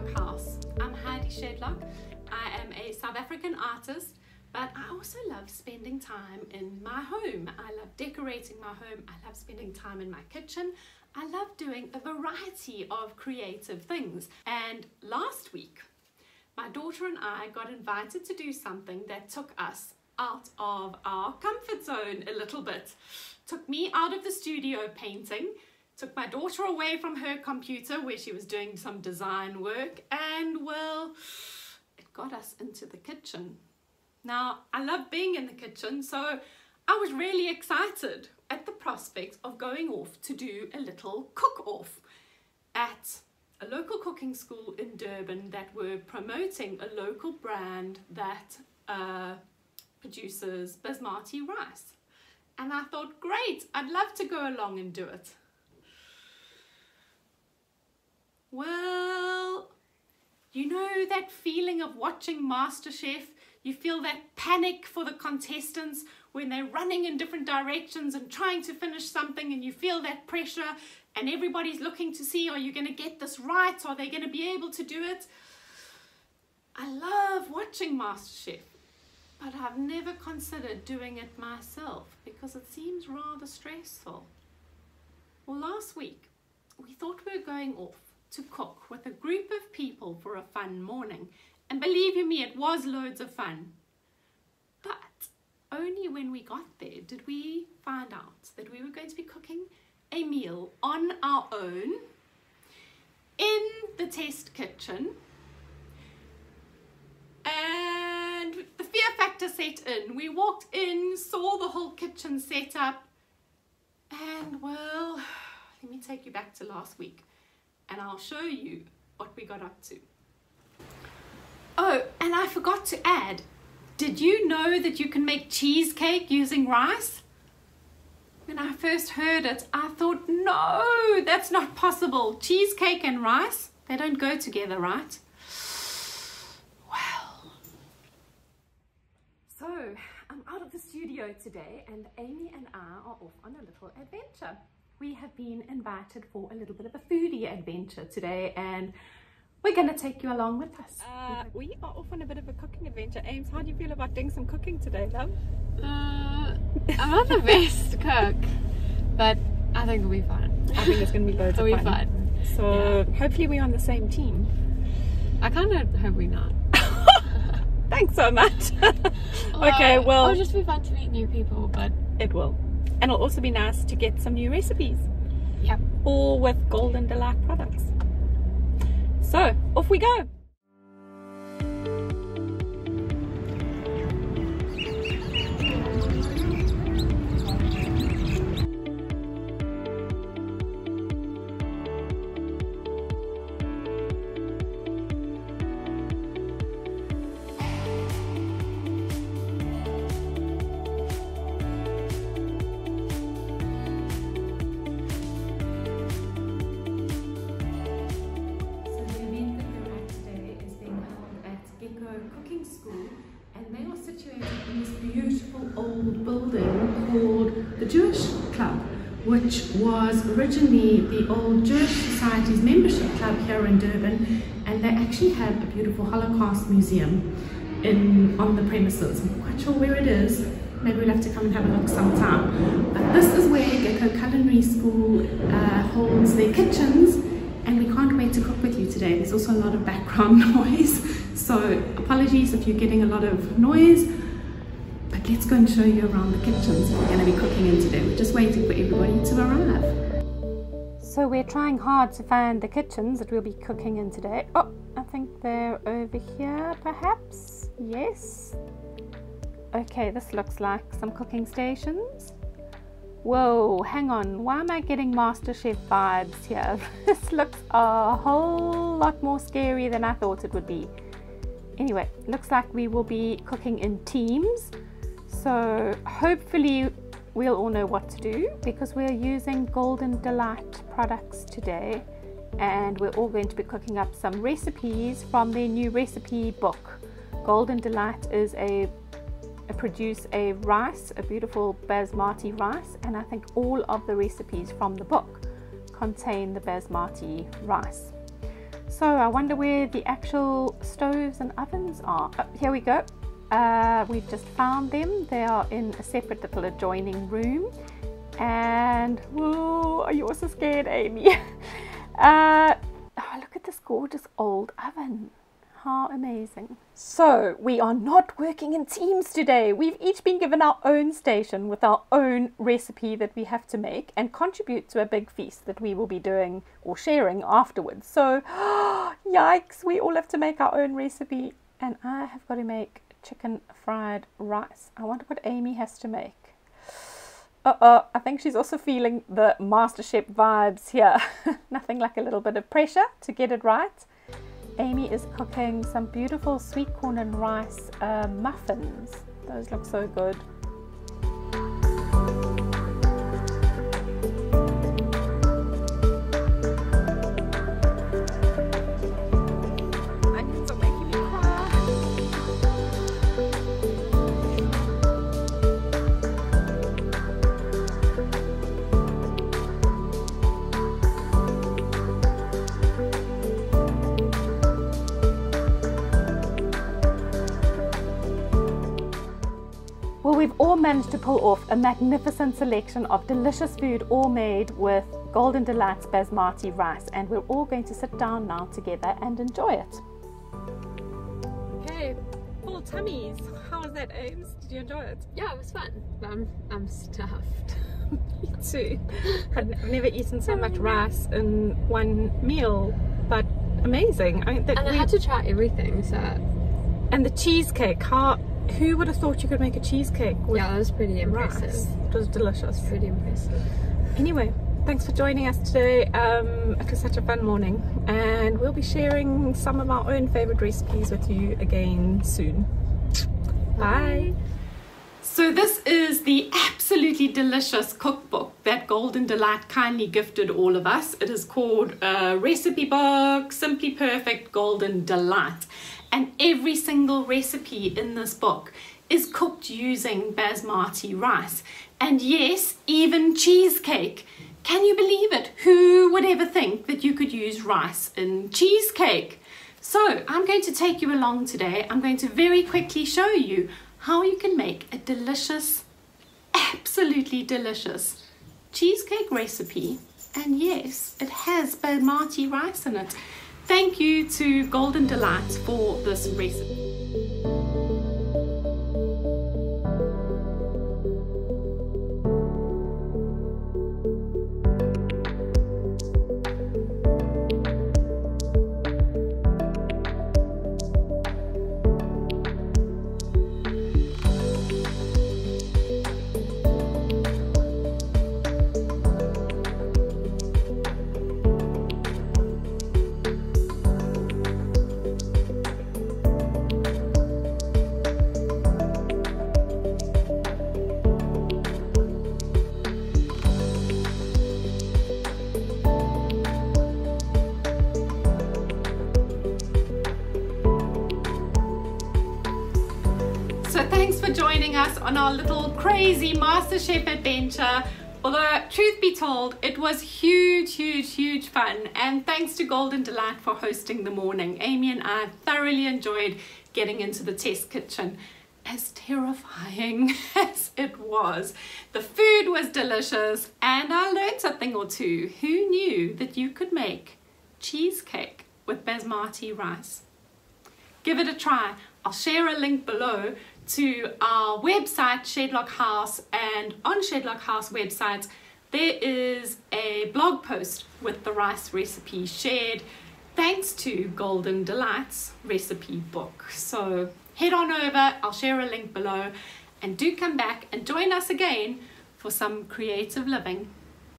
Cookhouse. I'm Heidi Shedlock. I am a South African artist, but I also love spending time in my home. I love decorating my home. I love spending time in my kitchen. I love doing a variety of creative things. And last week, my daughter and I got invited to do something that took us out of our comfort zone a little bit. Took me out of the studio painting, took my daughter away from her computer where she was doing some design work, and well, it got us into the kitchen. Now, I love being in the kitchen, so I was really excited at the prospect of going off to do a little cook-off at a local cooking school in Durban that were promoting a local brand that produces Basmati rice. And I thought, great, I'd love to go along and do it. Well, you know that feeling of watching MasterChef? You feel that panic for the contestants when they're running in different directions and trying to finish something, and you feel that pressure and everybody's looking to see, are you going to get this right? Are they going to be able to do it? I love watching MasterChef, but I've never considered doing it myself because it seems rather stressful. Well, last week we thought we were going off to cook with a group of people for a fun morning. And believe you me, it was loads of fun. But only when we got there did we find out that we were going to be cooking a meal on our own in the test kitchen. And the fear factor set in. We walked in, saw the whole kitchen set up, and well, let me take you back to last week and I'll show you what we got up to. Oh, and I forgot to add, did you know that you can make cheesecake using rice? When I first heard it, I thought, no, that's not possible. Cheesecake and rice, they don't go together, right? Well. So, I'm out of the studio today and Amy and I are off on a little adventure. We have been invited for a little bit of a foodie adventure today, and we're going to take you along with us. We are off on a bit of a cooking adventure. Ames, how do you feel about doing some cooking today, love? I'm not the best cook, but I think we'll be fine. I think it's going to be loads of fun. So yeah. Hopefully we're on the same team. I kind of hope we're not. Thanks so much. Okay, well, it'll just be fun to meet new people, but it will. And it'll also be nice to get some new recipes. Yep. All with Golden Delight products. So, off we go! Which was originally the old Jewish Society's membership club here in Durban, and they actually have a beautiful Holocaust museum on the premises. I'm not quite sure where it is, maybe we'll have to come and have a look sometime. But this is where Gecko Culinary School holds their kitchens, and we can't wait to cook with you today. There's also a lot of background noise, so apologies if you're getting a lot of noise. Let's go and show you around the kitchens we're going to be cooking in today. We're just waiting for everybody to arrive. So we're trying hard to find the kitchens that we'll be cooking in today. Oh, I think they're over here perhaps. Yes. Okay, this looks like some cooking stations. Whoa, hang on. Why am I getting MasterChef vibes here? This looks a whole lot more scary than I thought it would be. Anyway, looks like we will be cooking in teams. So hopefully we'll all know what to do because we're using Golden Delight products today, and we're all going to be cooking up some recipes from their new recipe book. Golden Delight is a beautiful basmati rice, and I think all of the recipes from the book contain the basmati rice. So I wonder where the actual stoves and ovens are. Oh, here we go. We've just found them. They are in a separate little adjoining room. And whoa, are you also scared, Amy? Oh, look at this gorgeous old oven. How amazing. So we are not working in teams today. We've each been given our own station with our own recipe that we have to make and contribute to a big feast that we will be doing or sharing afterwards. So yikes, we all have to make our own recipe, and I have got to make chicken fried rice. I wonder what Amy has to make. Uh-oh, I think she's also feeling the MasterChef vibes here. Nothing like a little bit of pressure to get it right. Amy is cooking some beautiful sweet corn and rice muffins. Those look so good. Well, we've all managed to pull off a magnificent selection of delicious food, all made with Golden Delight's Basmati rice, and we're all going to sit down now together and enjoy it. Okay, full tummies. How was that, Ames? Did you enjoy it? Yeah, it was fun. I'm stuffed. Me too. I've never eaten so much rice in one meal, but amazing. I had to try everything, so... And the cheesecake, who would have thought you could make a cheesecake with rice? Yeah, that was pretty impressive. It was delicious. Pretty impressive. Anyway, thanks for joining us today. It was such a fun morning, and we'll be sharing some of our own favorite recipes with you again soon. Bye. So this is the absolutely delicious cookbook that Golden Delight kindly gifted all of us. It is called Recipe Book, Simply Perfect Golden Delight. And every single recipe in this book is cooked using basmati rice. And yes, even cheesecake. Can you believe it? Who would ever think that you could use rice in cheesecake? So I'm going to take you along today. I'm going to very quickly show you how you can make a delicious, absolutely delicious cheesecake recipe. And yes, it has basmati rice in it. Thank you to Golden Delight for this recipe. Joining us on our little crazy MasterChef adventure. Although, truth be told, it was huge, huge, huge fun, and thanks to Golden Delight for hosting the morning. Amy and I thoroughly enjoyed getting into the test kitchen, as terrifying as it was. The food was delicious, and I learned something or two. Who knew that you could make cheesecake with basmati rice? Give it a try. I'll share a link below to our website, Shedlock House, and on Shedlock House website there is a blog post with the rice recipe shared thanks to Golden Delight's recipe book. So head on over, I'll share a link below, and do come back and join us again for some creative living.